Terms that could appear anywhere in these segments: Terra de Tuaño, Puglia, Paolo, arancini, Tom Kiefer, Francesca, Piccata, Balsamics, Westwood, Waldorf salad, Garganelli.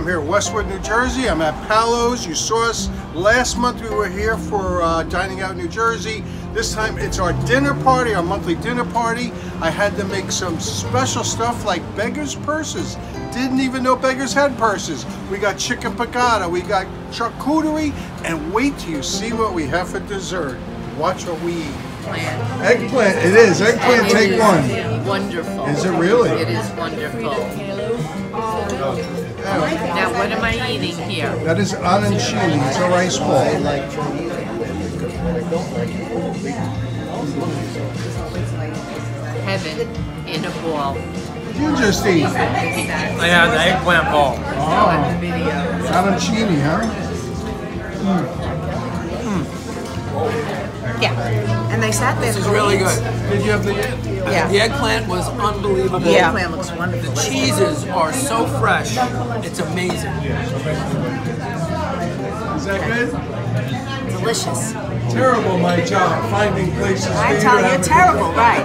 I'm here in Westwood, New Jersey. I'm at Paolo's. You saw us last month. We were here for Dining Out New Jersey. This time it's our dinner party, our monthly dinner party. I had to make some special stuff like beggars' purses. Didn't even know beggars had purses. We got chicken piccata, we got charcuterie, and wait till you see what we have for dessert. Watch what we eat. Eggplant. Eggplant, it is. Eggplant, it take is one. Wonderful. Is it really? It is wonderful. Now, what am I eating here? That is arancini. It's a rice ball. I like Chinese eggplant because when I don't like it, I don't like it. Heaven in a ball. You just eat. I had the eggplant ball. Oh. Arancini, huh? Mm. Mm. Yeah, and they sat there. This is really good. Did you have the eggplant? Yeah. The eggplant was unbelievable. The eggplant looks wonderful. The cheeses are so fresh. It's amazing. Is that good? Delicious. Terrible, my job, finding places. I tell you, terrible, right?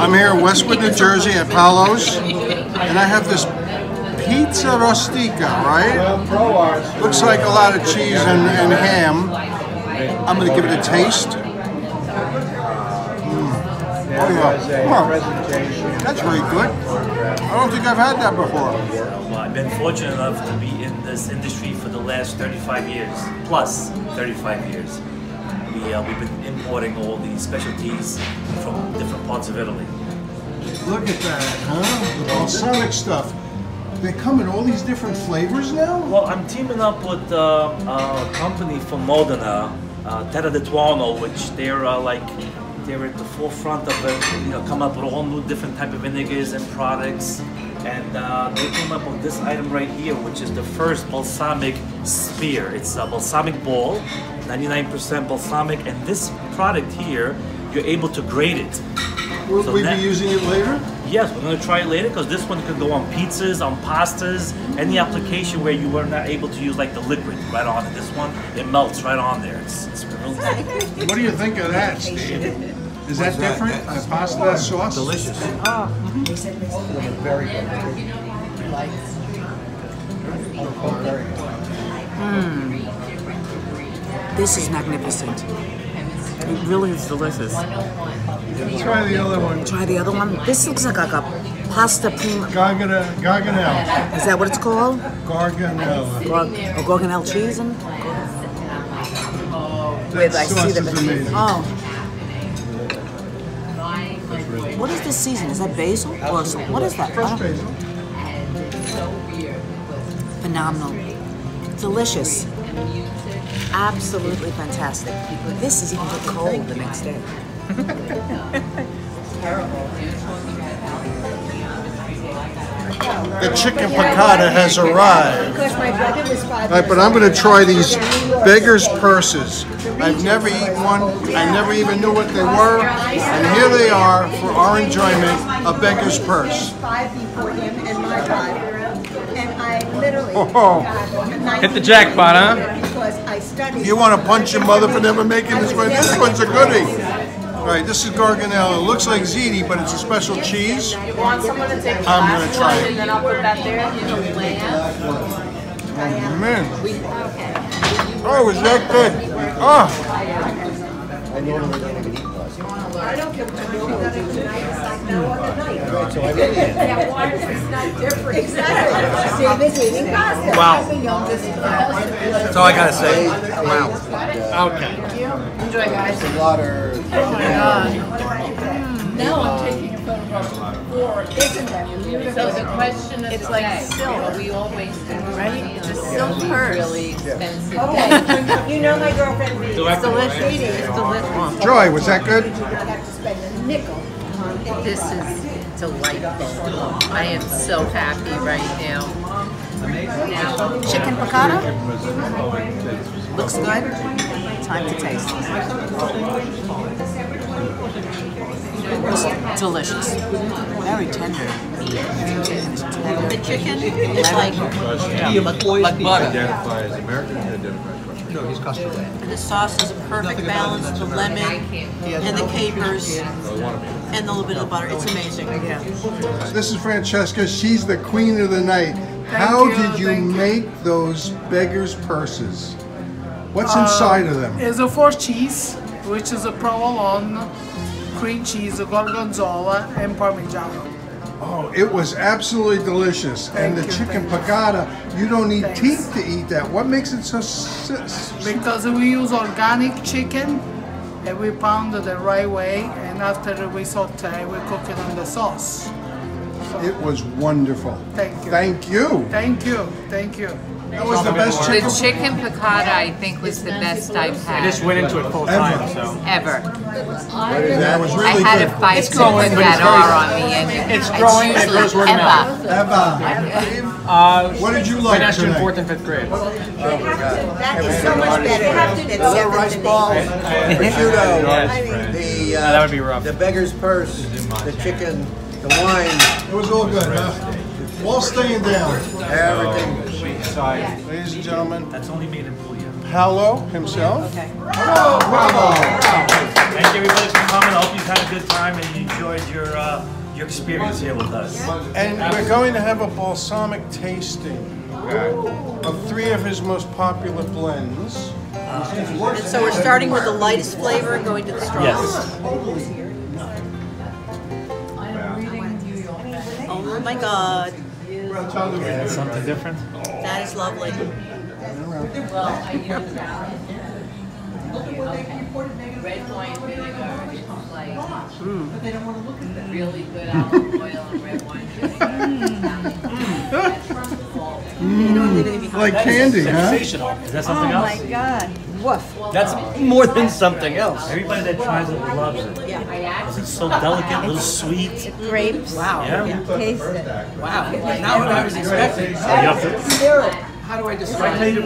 I'm here in Westwood, New Jersey at Paolo's, and I have this pizza rustica, right? Looks like a lot of cheese and ham. I'm going to give it a taste. Mm. Oh, yeah. Wow. That's very good. I don't think I've had that before. Well, I've been fortunate enough to be in this industry for the last 35 years, plus 35 years. We've been importing all these specialties from different parts of Italy. Look at that, huh? The balsamic stuff. They come in all these different flavors now? Well, I'm teaming up with a company from Modena, Terra de Tuaño, which they're at the forefront of it, come up with all new different type of vinegars and products. And they came up with this item right here, which is the first balsamic sphere. It's a balsamic ball, 99% balsamic, and this product here, you're able to grate it. Will we be using it later? Yes, we're going to try it later because this one could go on pizzas, on pastas, any application where you were not able to use like the liquid right on it. This one, it melts right on there. It's real nice. What do you think of that, Steve? Is that different? That pasta sauce? Delicious. Very good. This is magnificent. It really is delicious. Try the other one. Try the other one. This looks like a pasta prima. Garganelli. Is that what it's called? Garganelli. Garganelli cheese and. Wait, I see them. Oh. What is this season? Is that basil or something? What is that? Fresh basil. Phenomenal. Delicious. Absolutely fantastic. This is even cold the next day. The chicken piccata has arrived. Right, but I'm going to try these beggars' purses. I've never eaten one. I never even knew what they were. And here they are for our enjoyment, a beggar's purse. Oh, hit the jackpot, huh? You want to punch your mother for never making this one? This one's a goodie. All right, this is garganello. It looks like ziti, but it's a special cheese. I'm going to try it. Oh, man. Oh, is that good? Wow. That's all I gotta say. Wow. Okay. Enjoy, guys. Water. Oh my God. Now I'm taking a photograph. Isn't that beautiful? So the question is, it's like silk. We always do, right? It's a silk purse. Really expensive. Okay. You know my girlfriend. It's delicious. It's delicious. Joy, was that good? Nickel. This is delightful. I am so happy right now. Chicken piccata? Looks good. Time to taste. It's delicious. Very tender. The chicken is like butter. No, he's custard. The sauce is a perfect balance of the lemon and the capers and a little bit of butter. It's amazing. Yeah. This is Francesca. She's the queen of the night. How did you make those beggar's purses? What's inside of them? It's a four cheese, which is a provolone, cream cheese, a gorgonzola, and parmigiano. Oh, it was absolutely delicious. Thank and the you, chicken piccata, you don't need Thanks. Teeth to eat that. What makes it so... Because we use organic chicken, and we pound it the right way, and after we saute, we cook it in the sauce. So it was wonderful. Thank you. Thank you. Thank you. Thank you. That was the best chicken. The chicken piccata, I think, was the best I've had. I just went into it full time, so. Ever. That was really good. I had a 5-second that R on the end. It's growing, it goes word of mouth. What did you like tonight? When I was in 4th and 5th grade. That is so much better. The rice balls, prosciutto, the beggar's purse, the chicken, the wine. It was all good, huh? While staying down. Everything. Side. Ladies and gentlemen, that's only made in Puglia. Paolo himself. Okay. Bravo! Bravo! Thank you everybody for coming. I hope you've had a good time and you enjoyed your experience here with us. And we're going to have a balsamic tasting of 3 of his most popular blends. And so we're starting with the lightest flavor and going to the strongest. Yes. Oh my God. Yeah, something different. That is lovely. Well, I use that. Red wine vinegar, like really good olive oil and red wine vinegar. Like candy, huh? Is that something else? Oh my God. Woof. That's more than something else. Everybody that tries it loves it. Yeah. It's so delicate, a little sweet. Grapes. Wow. Yeah. Taste it. Wow. Not what I was expecting. How do I describe it? Oh,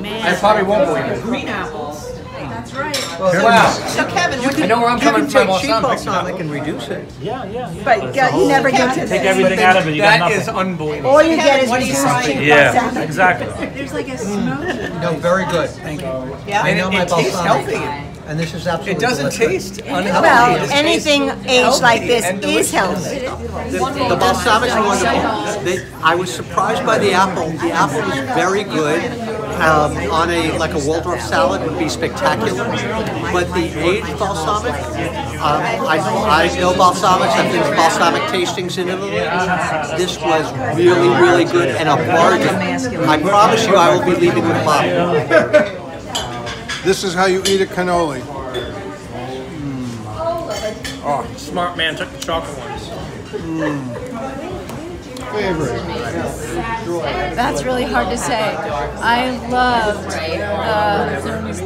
man. I probably won't believe it. Green apples. That's right. Wow. So Kevin, I know where I'm coming from. You can take cheap balsamic and reduce it. Yeah. But you never get to take everything out of it. That is unbelievable. All you get is reduced cheap balsamic. Yeah, exactly. There's like a smoky. No, very good. Thank you. Yeah, I know my balsamic. It tastes healthy. And this is absolutely delicious. It doesn't taste unhealthy. Well, anything aged like this is healthy. The balsamics are wonderful. I was surprised by the apple. The apple is very good. On a Waldorf salad would be spectacular. But the aged balsamic, I know balsamics. I've been to balsamic tastings in Italy. This was really, really good and a bargain. I promise you, I will be leaving with a bottle. This is how you eat a cannoli. Oh, smart man took the chocolate ones. Favorite. That's really hard to say. I loved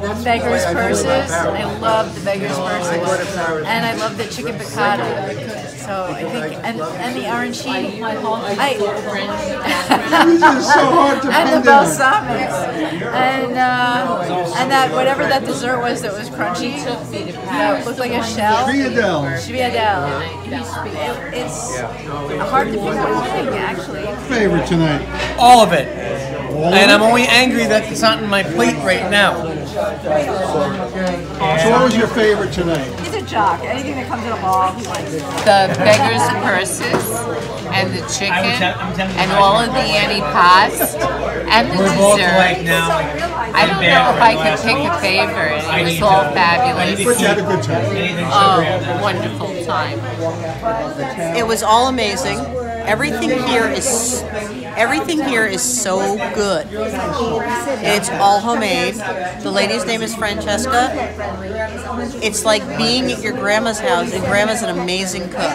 the beggar's purses. I loved the beggar's purses, and I loved the chicken piccata. So I think, and the arancini, and the balsamics, and that whatever that dessert was that was crunchy, that looked like a shell. Friadelle. It's hard to pick one thing, actually. Favorite tonight? All of it. And I'm only angry that it's not in my plate right now. So what was your favorite tonight? Jock. Anything that comes in a ball. The beggar's purses and the chicken and all of the antipasto and the dessert. I don't know if I could pick a favorite. It was all fabulous. But you had a good time. Oh, wonderful time. It was all amazing. Everything here is so good. It's all homemade. The lady's name is Francesca. It's like being at your grandma's house, and grandma's an amazing cook.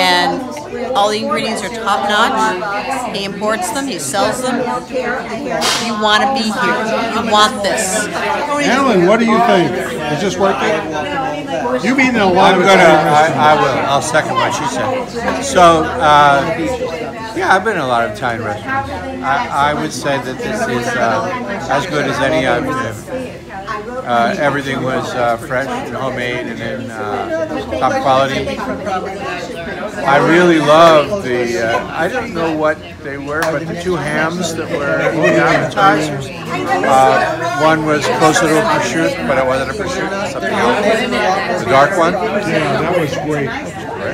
And all the ingredients are top notch. He imports them, he sells them. You want to be here. You want this. Ellen, what do you think? Is this working? You've eaten a lot of it. I will. I'll second what she said. So, yeah, I've been in a lot of Italian restaurants. I would say that this is as good as any I've ever. Everything was fresh and homemade and in top quality. I really love the, I don't know what they were, but the 2 hams that were appetizers. One was closer to a prosciutto, but it wasn't a prosciutto, something else. The dark one. Yeah, that was great.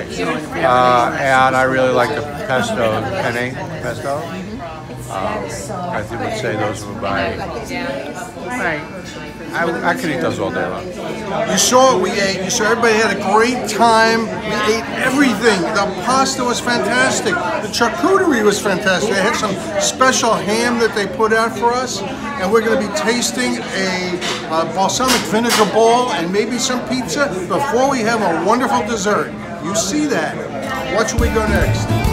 And I really like the pesto, penne pesto. I would say those are I could eat those all day long. You saw what we ate. You saw everybody had a great time. We ate everything. The pasta was fantastic. The charcuterie was fantastic. They had some special ham that they put out for us, and we're going to be tasting a balsamic vinegar ball and maybe some pizza before we have a wonderful dessert. You see that? What should we go next?